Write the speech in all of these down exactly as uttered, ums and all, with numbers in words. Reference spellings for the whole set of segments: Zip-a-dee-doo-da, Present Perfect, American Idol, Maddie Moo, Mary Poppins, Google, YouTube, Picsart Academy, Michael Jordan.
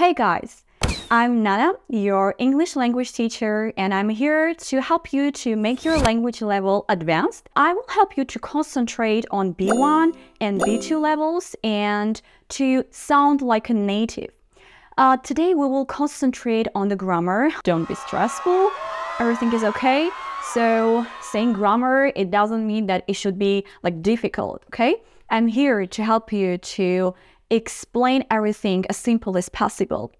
Hey guys, I'm Nana, your English language teacher, and I'm here to help you to make your language level advanced. I will help you to concentrate on B one and B two levels and to sound like a native. Uh, today we will concentrate on the grammar. Don't be stressful, everything is okay. So saying grammar, it doesn't mean that it should be like difficult, okay? I'm here to help you to explain everything as simple as possible.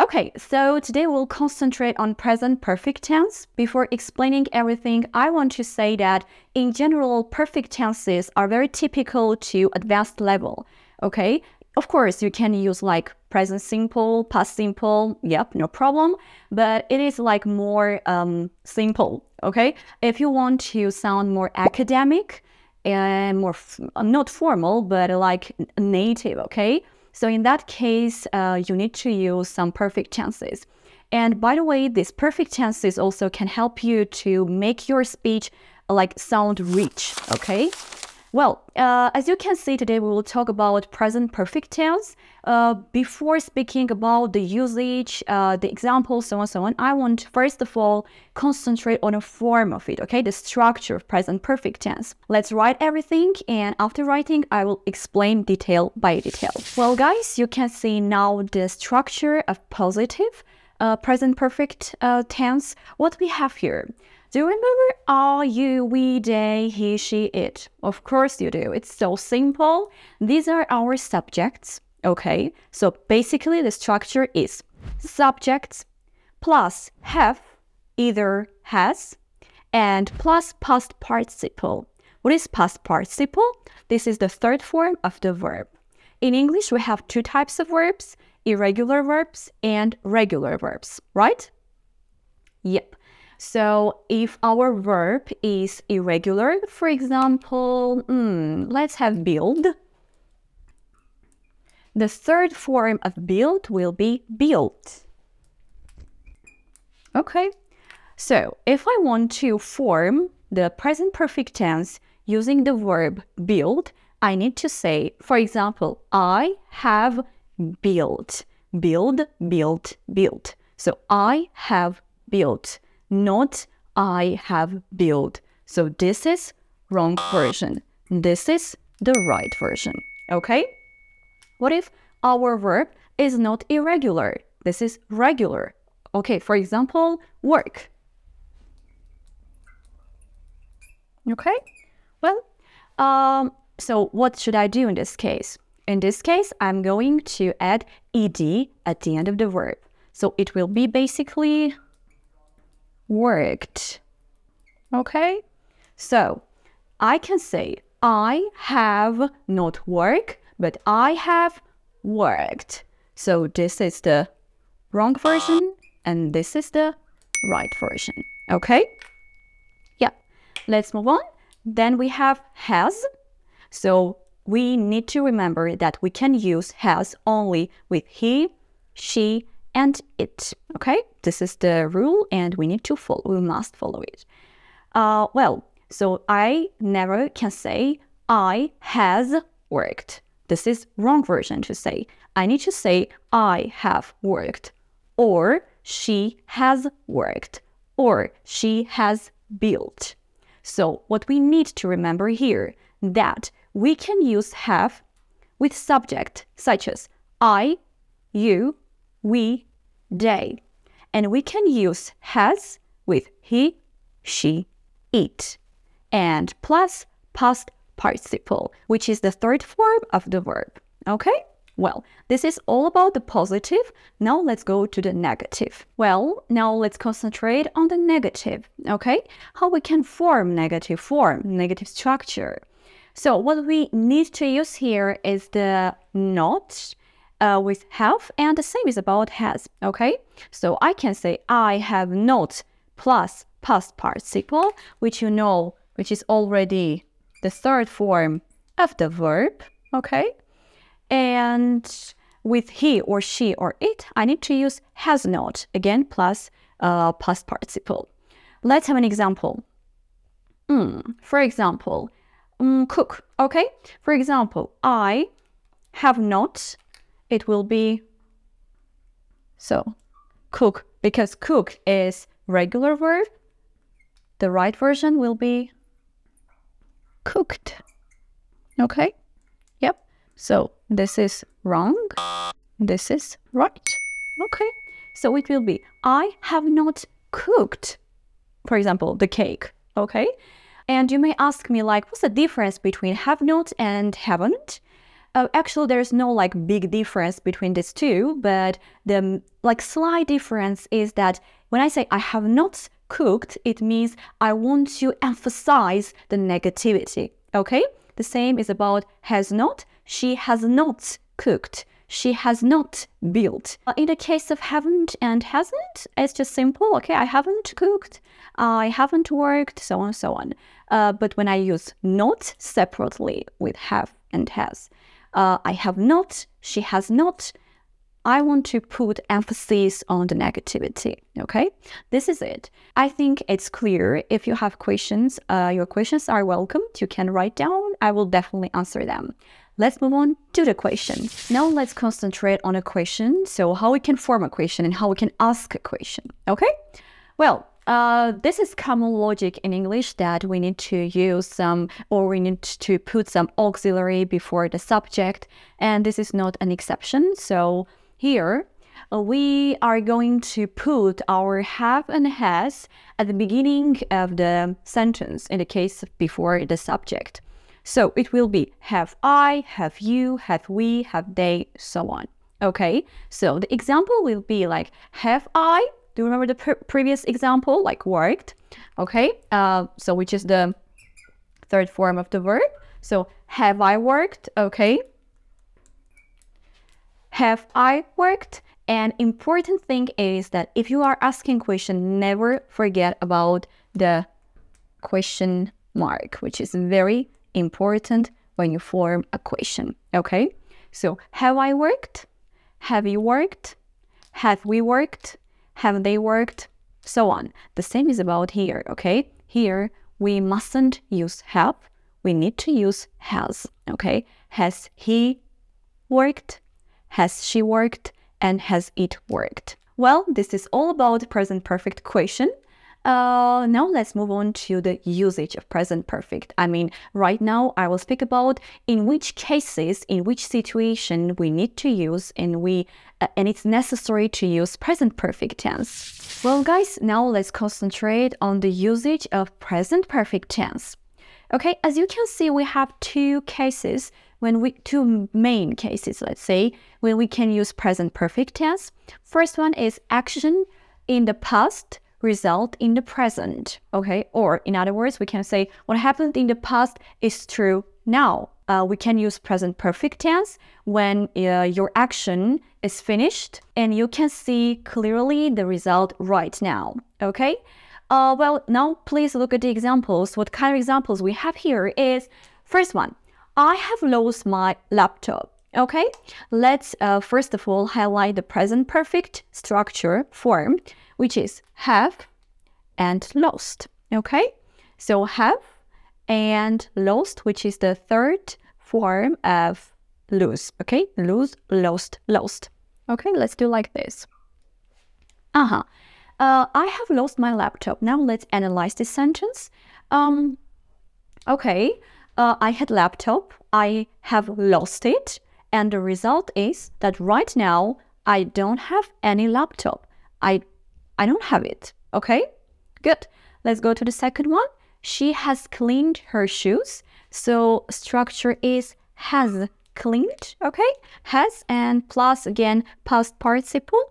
Okay, so today we'll concentrate on present perfect tense. Before explaining everything, I want to say that in general, perfect tenses are very typical to advanced level, okay? Of course, you can use like present simple, past simple, yep, no problem, but it is like more um, simple, okay? If you want to sound more academic and more, f not formal, but like native, okay? So in that case, uh, you need to use some perfect tenses. And by the way, these perfect tenses also can help you to make your speech like sound rich, okay? Well, uh, as you can see today, we will talk about present perfect tense. Uh, before speaking about the usage, uh, the examples, so on, so on, I want to first of all concentrate on a form of it, okay? The structure of present perfect tense. Let's write everything, and after writing, I will explain detail by detail. Well, guys, you can see now the structure of positive uh, present perfect uh, tense. What we have here. Do you remember are, you, we, they, he, she, it? Of course you do. It's so simple. These are our subjects, okay? So basically the structure is subjects plus have, either has, and plus past participle. What is past participle? This is the third form of the verb. In English, we have two types of verbs, irregular verbs and regular verbs, right? Yep. So if our verb is irregular, for example, mm, let's have build. The third form of build will be built. Okay, so if I want to form the present perfect tense using the verb build, I need to say, for example, I have built, build, built, built. So I have built. Not I have built. So this is wrong version. This is the right version. Okay? What if our verb is not irregular? This is regular. Okay, for example, work. Okay? Well, um, so what should I do in this case? In this case, I'm going to add ed at the end of the verb. So it will be basically worked. Okay, so I can say I have not work, but I have worked. So this is the wrong version and this is the right version. Okay, yeah, let's move on. Then we have has. So we need to remember that we can use has only with he, she, and it, okay? This is the rule and we need to follow, we must follow it. Uh, well, so I never can say I has worked. This is wrong version to say. I need to say I have worked, or she has worked, or she has built. So what we need to remember here, that we can use have with subject such as I, you, we, they, and we can use has with he, she, it, and plus past participle, which is the third form of the verb. Okay, well, this is all about the positive. Now let's go to the negative. Well, now let's concentrate on the negative, okay? How we can form negative form, negative structure. So what we need to use here is the not, Uh, with have, and the same is about has, okay? So I can say I have not plus past participle, which you know, which is already the third form of the verb, okay? And with he or she or it, I need to use has not, again, plus uh, past participle. Let's have an example. Mm, for example, mm, cook, okay? For example, I have not. It will be So cook, because cook is regular verb, the right version will be cooked. Okay? Yep. So this is wrong. This is right. Okay. So it will be, I have not cooked, for example, the cake. Okay? And you may ask me, like, what's the difference between have not and haven't? Uh, actually, there's no like big difference between these two, but the like slight difference is that when I say I have not cooked, it means I want to emphasize the negativity. Okay? The same is about has not. She has not cooked. She has not built. Uh, in the case of haven't and hasn't, it's just simple. Okay, I haven't cooked, I haven't worked, so on and so on. Uh, but when I use not separately with have and has, uh, I have not, she has not, I want to put emphasis on the negativity. Okay, this is it. I think it's clear. If you have questions, uh, your questions are welcomed. You can write down. I will definitely answer them. Let's move on to the question. Now let's concentrate on a question. So how we can form a question and how we can ask a question. Okay? Well, uh, this is common logic in English that we need to use some, or we need to put some auxiliary before the subject. And this is not an exception. So here uh, we are going to put our have and has at the beginning of the sentence, in the case before the subject. So it will be have I, have you, have we, have they, so on. Okay, so the example will be like have I, do you remember the pre previous example, like worked? Okay, uh, so which is the third form of the verb. So have I worked, okay. Have I worked? An important thing is that if you are asking question, never forget about the question mark, which is very important when you form a question. Okay, so have I worked, have you worked, have we worked, have they worked, so on. The same is about here. Okay, here we mustn't use have, we need to use has. Okay, has he worked, has she worked, and has it worked. Well, this is all about present perfect question. Uh, now let's move on to the usage of present perfect. I mean, right now I will speak about in which cases, in which situation we need to use and we uh, and it's necessary to use present perfect tense. Well, guys, now let's concentrate on the usage of present perfect tense. Okay, as you can see, we have two cases when we two main cases, let's say, when we can use present perfect tense. First one is action in the past, result in the present. Okay, or in other words, we can say what happened in the past is true now. Uh, we can use present perfect tense when uh, your action is finished and you can see clearly the result right now. Okay, uh, well, now please look at the examples. What kind of examples we have here is, first one, I have lost my laptop. Okay, let's uh, first of all highlight the present perfect structure form, which is have and lost. Okay, so have and lost, which is the third form of lose. Okay, lose, lost, lost. Okay, let's do like this. Uh-huh. Uh, I have lost my laptop. Now let's analyze this sentence. Um, okay, uh, I had laptop, I have lost it, and the result is that right now I don't have any laptop. I I don't have it. Okay, good. Let's go to the second one. She has cleaned her shoes. So structure is has cleaned. Okay, has and plus again past participle.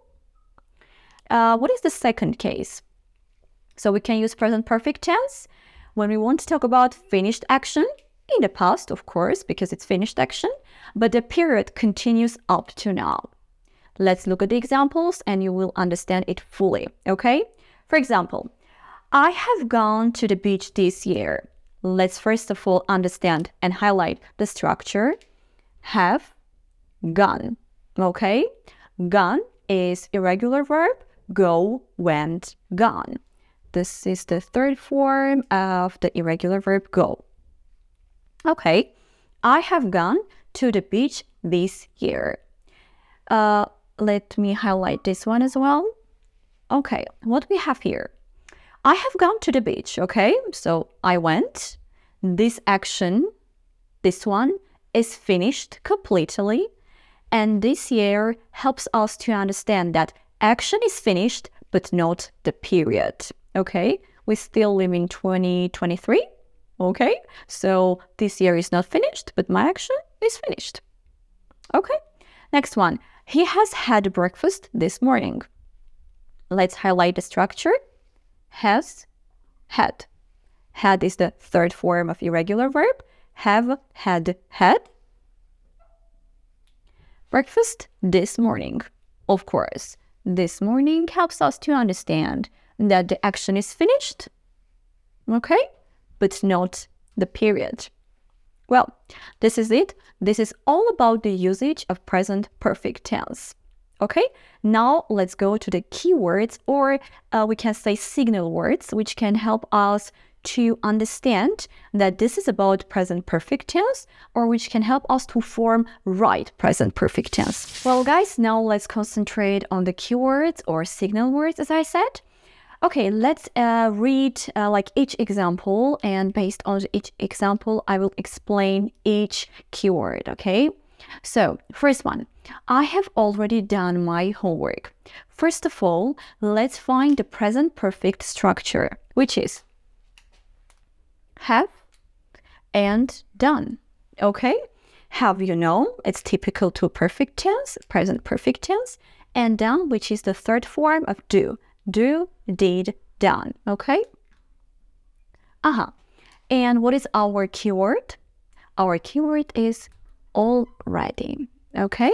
Uh, what is the second case? So we can use present perfect tense when we want to talk about finished action in the past, of course, because it's finished action, but the period continues up to now. Let's look at the examples and you will understand it fully, okay? For example, I have gone to the beach this year. Let's first of all understand and highlight the structure. Have gone, okay? Gone is irregular verb, go, went, gone. This is the third form of the irregular verb go. Okay, I have gone to the beach this year. Uh, let me highlight this one as well. Okay, what we have here. I have gone to the beach, okay? So I went. This action, this one, is finished completely. And this year helps us to understand that action is finished, but not the period, okay? We still live in twenty twenty-three, okay? So this year is not finished, but my action is finished. Okay, next one. He has had breakfast this morning. Let's highlight the structure. Has, had. Had is the third form of irregular verb. Have, had, had. Breakfast this morning. Of course, this morning helps us to understand that the action is finished, okay, but not the period. Well, this is it. This is all about the usage of present perfect tense. Okay, now let's go to the keywords, or uh, we can say signal words, which can help us to understand that this is about present perfect tense, or which can help us to form right present perfect tense. Well, guys, now let's concentrate on the keywords or signal words, as I said. Okay, let's uh, read uh, like each example, and based on each example, I will explain each keyword, okay? So, first one, I have already done my homework. First of all, let's find the present perfect structure, which is have and done, okay? Have, you know, it's typical to perfect tense, present perfect tense, and done, which is the third form of do. Do, did, done, okay? Uh-huh. And what is our keyword? Our keyword is already, okay?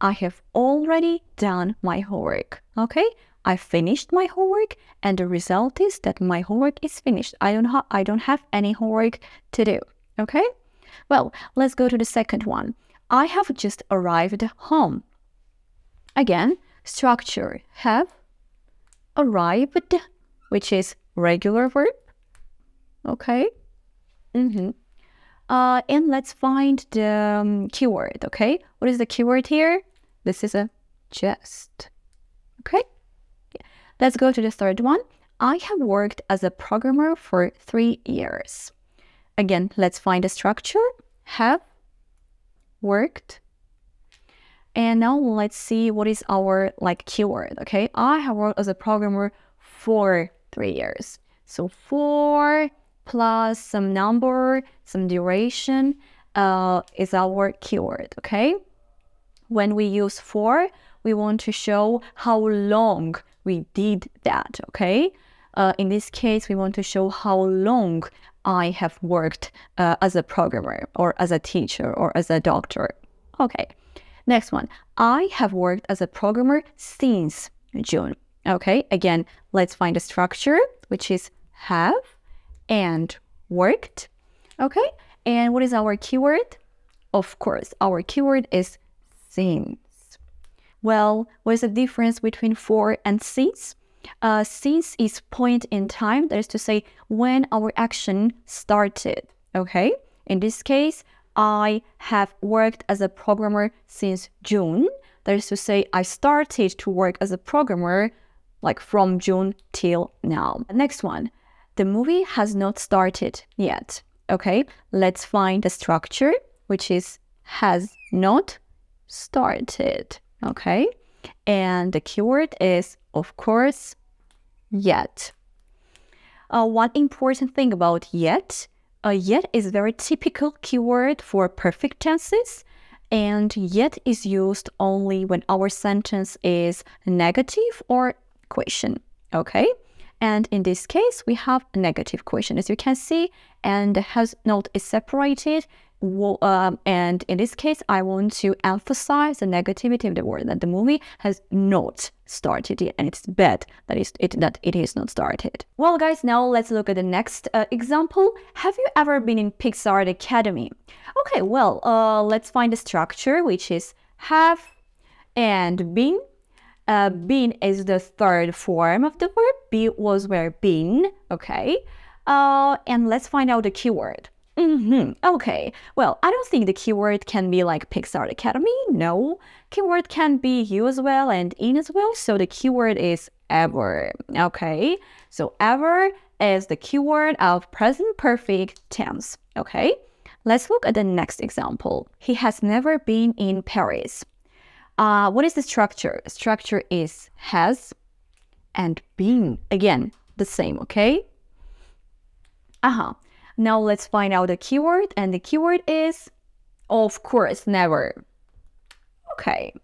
I have already done my homework, okay? I finished my homework, and the result is that my homework is finished. I don't, ha I don't have any homework to do, okay? Well, let's go to the second one. I have just arrived home. Again, structure have, arrived, which is regular verb, okay? Mm-hmm. Uh, and let's find the um, keyword, okay? What is the keyword here? This is a just, okay? Yeah. Let's go to the third one. I have worked as a programmer for three years. Again, let's find a structure. Have, worked. And now let's see what is our like keyword, okay? I have worked as a programmer for three years. So four plus some number, some duration uh, is our keyword, okay? When we use for, we want to show how long we did that, okay? Uh, in this case, we want to show how long I have worked uh, as a programmer, or as a teacher, or as a doctor, okay? Next one, I have worked as a programmer since June. Okay, again, let's find a structure, which is have and worked. Okay, and what is our keyword? Of course, our keyword is since. Well, what is the difference between for and since? Uh, since is point in time, that is to say, when our action started. Okay, in this case, I have worked as a programmer since June. That is to say, I started to work as a programmer like from June till now. Next one, the movie has not started yet. Okay, let's find the structure, which is has not started. Okay, and the keyword is, of course, yet. Uh, one important thing about yet. Uh, yet is a very typical keyword for perfect tenses, and yet is used only when our sentence is negative or question, okay? And in this case, we have a negative question, as you can see, and has not is separated. Well, um, and in this case, I want to emphasize the negativity of the word, that the movie has not started yet, and it's bad that is it that it is not started. Well, guys, now let's look at the next uh, example. Have you ever been in Picsart Academy? Okay, well, uh, let's find the structure, which is have and been. Uh, been is the third form of the verb. Be was where been. Okay, uh, and let's find out the keyword. Mm-hmm. Okay, well, I don't think the keyword can be like Picsart Academy, no. Keyword can be you as well and in as well, so the keyword is ever, okay? So ever is the keyword of present perfect tense, okay? Let's look at the next example. He has never been in Paris. Uh, what is the structure? Structure is has and been, again, the same, okay? Uh-huh. Now let's find out the keyword, and the keyword is, of course, never. Okay,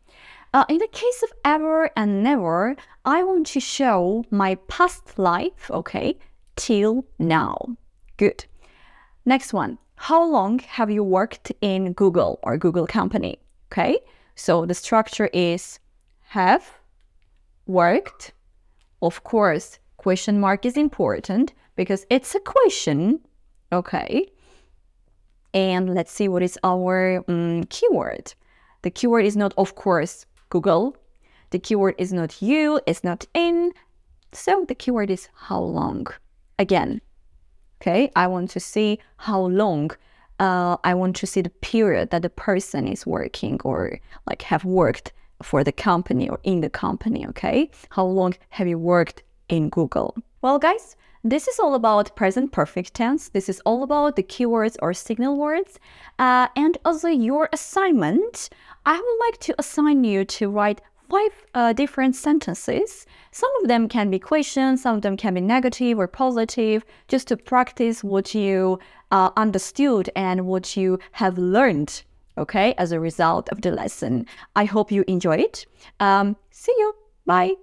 uh, in the case of ever and never, I want to show my past life, okay, till now. Good. Next one, how long have you worked in Google or Google company? Okay, so the structure is have, worked, of course, question mark is important because it's a question. Okay, and let's see what is our um, keyword. The keyword is not, of course, Google. The keyword is not you, it's not in. So the keyword is how long. Again, okay, I want to see how long. Uh, I want to see the period that the person is working or like have worked for the company or in the company, okay? How long have you worked in Google? Well, guys, this is all about present perfect tense. This is all about the keywords or signal words. Uh, and also your assignment, I would like to assign you to write five uh, different sentences. Some of them can be questions, some of them can be negative or positive, just to practice what you uh, understood and what you have learned, okay, as a result of the lesson. I hope you enjoy it. Um, see you. Bye.